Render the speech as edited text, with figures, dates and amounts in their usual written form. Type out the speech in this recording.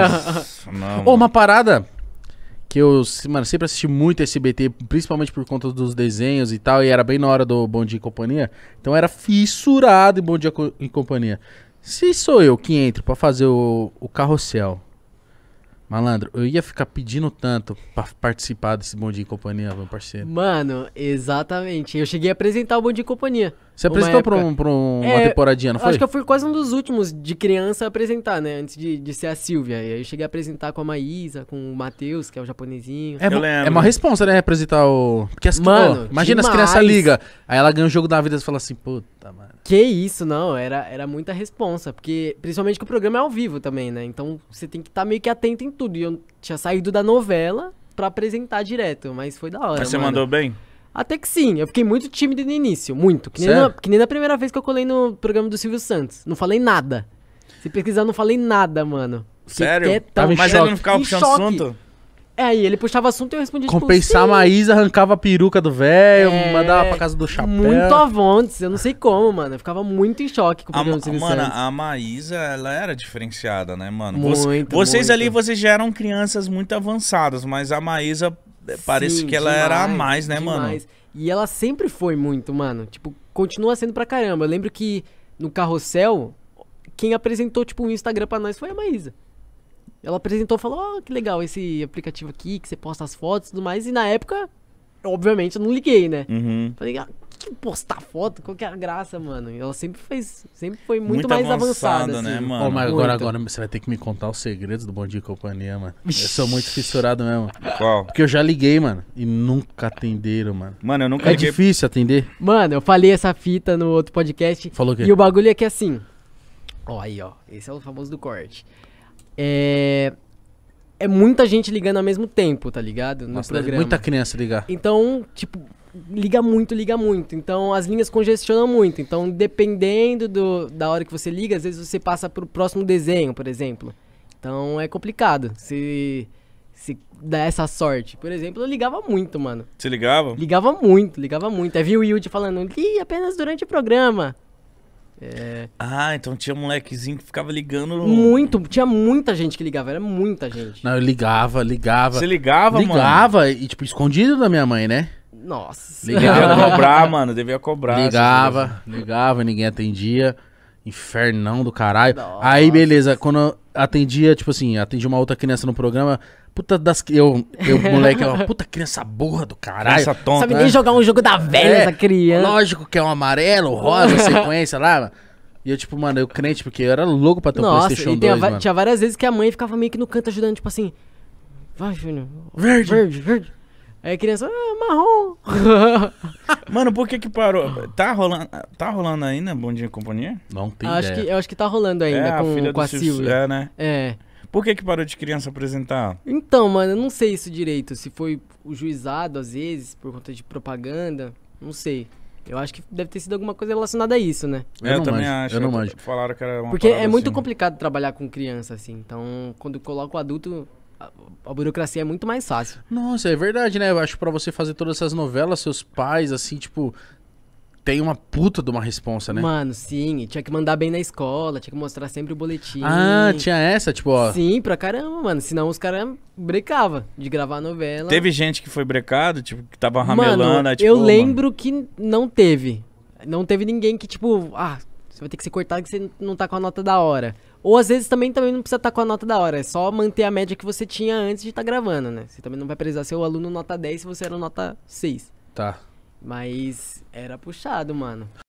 Nossa, não, oh, uma parada que eu, mano, sempre assisti muito SBT, principalmente por conta dos desenhos e tal, e era bem na hora do Bom Dia em Companhia, então era fissurado em Bom Dia em Companhia. Se sou eu que entro pra fazer o carrossel, malandro, eu ia ficar pedindo tanto pra participar desse Bom Dia em Companhia, meu parceiro. Mano, exatamente. Eu cheguei a apresentar o Bom Dia em Companhia. Você apresentou pra uma temporadinha, não foi? Acho que eu fui quase um dos últimos de criança a apresentar, né? Antes de ser a Silvia. E aí eu cheguei a apresentar com a Maísa, com o Matheus, que é o japonesinho. É, eu lembro. É uma responsa, né? Apresentar o... Porque as... Mano, oh, imagina demais. As crianças ligam. Aí ela ganha o jogo da vida e fala assim, puta, mano. Que isso, não, era muita responsa, porque principalmente que o programa é ao vivo também, né, então você tem que estar meio que atento em tudo, e eu tinha saído da novela pra apresentar direto, mas foi da hora. Mas você mandou bem? Até que sim, eu fiquei muito tímido no início, muito, que nem na primeira vez que eu colei no programa do Silvio Santos, não falei nada, se pesquisar eu não falei nada, mano. Sério? Mas ele não ficava puxando assunto? É, aí ele puxava assunto e eu respondia tipo... Compensar a Maísa, arrancava a peruca do velho, mandava pra casa do chapéu. Muito avontes, eu não sei como, mano. Eu ficava muito em choque com o programa do Silvio Santos. Mano, a Maísa, ela era diferenciada, né, mano? Vocês muito. Ali, vocês já eram crianças muito avançadas, mas a Maísa, parece que ela era a mais, né, mano? E ela sempre foi muito, mano. Tipo, continua sendo pra caramba. Eu lembro que no Carrossel, quem apresentou, tipo, o Instagram pra nós foi a Maísa. Ela apresentou e falou, ó, que legal esse aplicativo aqui, que você posta as fotos e tudo mais. E na época, obviamente, eu não liguei, né? Uhum. Falei, ah, que postar foto? Qual que é a graça, mano? E ela sempre fez, sempre foi muito mais avançada, né, assim, mano? Oh, mas agora você vai ter que me contar os segredos do Bom Dia e Companhia, mano. Eu sou muito fissurado mesmo. Qual? Porque eu já liguei, mano, e nunca atenderam, mano. Mano, eu nunca liguei. É difícil atender? Mano, eu falei essa fita no outro podcast. Falou o quê? E o bagulho é que assim, ó aí, ó, esse é o famoso do corte. É muita gente ligando ao mesmo tempo, tá ligado? No programa. Muita criança ligar. Então, tipo, liga muito. Então, as linhas congestionam muito. Então, dependendo da hora que você liga, às vezes você passa pro próximo desenho, por exemplo. Então, é complicado se dá essa sorte. Por exemplo, eu ligava muito, mano. Você ligava? Ligava muito. Aí vi o Yudi falando, li apenas durante o programa. É. Ah, então tinha um molequezinho que ficava ligando no... Tinha muita gente que ligava, era muita gente. Não, eu ligava. Você ligava, mano? Ligava e, tipo, escondido da minha mãe, né? Nossa. Devia cobrar. Ligava, ninguém atendia. Infernão do caralho. Nossa. Aí, beleza, quando eu atendia, tipo assim, atendi uma outra criança no programa... Puta das... Eu moleque, ó, puta criança burra do caralho. Criança tonta. Sabe nem jogar um jogo da velha, essa criança. Lógico que é um amarelo, rosa, sequência lá. E eu, tipo, mano, eu crente, porque eu era louco pra ter um Playstation 2, mano. Tinha várias vezes que a mãe ficava meio que no canto ajudando, tipo assim... Vai, Júnior. Verde. Aí a criança... Ah, marrom. Mano, por que que parou? Tá rolando ainda Bom Dia em Companhia? Não tem ideia. Eu acho que tá rolando ainda com a Silvia. É, né? É. Por que que parou de criança apresentar? Então, mano, eu não sei isso direito. Se foi o juizado, às vezes, por conta de propaganda, não sei. Eu acho que deve ter sido alguma coisa relacionada a isso, né? Eu também acho. Eu não manjo. Falaram que era uma... Porque é muito complicado trabalhar com criança, assim. Então, quando coloca o adulto, a burocracia é muito mais fácil. Nossa, é verdade, né? Eu acho que pra você fazer todas essas novelas, seus pais, assim, tipo... Tem uma puta de uma responsa, né? Mano, sim. E tinha que mandar bem na escola, tinha que mostrar sempre o boletim. Ah, tinha essa, tipo, ó. Sim, pra caramba, mano. Senão os caras brecavam de gravar a novela. Teve gente que foi brecado, tipo, que tava ramelando. Mano, tipo, eu lembro que não teve. Não teve ninguém que, tipo, ah, você vai ter que ser cortado que você não tá com a nota da hora. Ou às vezes também não precisa estar com a nota da hora. É só manter a média que você tinha antes de estar gravando, né? Você também não vai precisar ser o aluno nota 10 se você era nota 6. Tá. Mas era puxado, mano.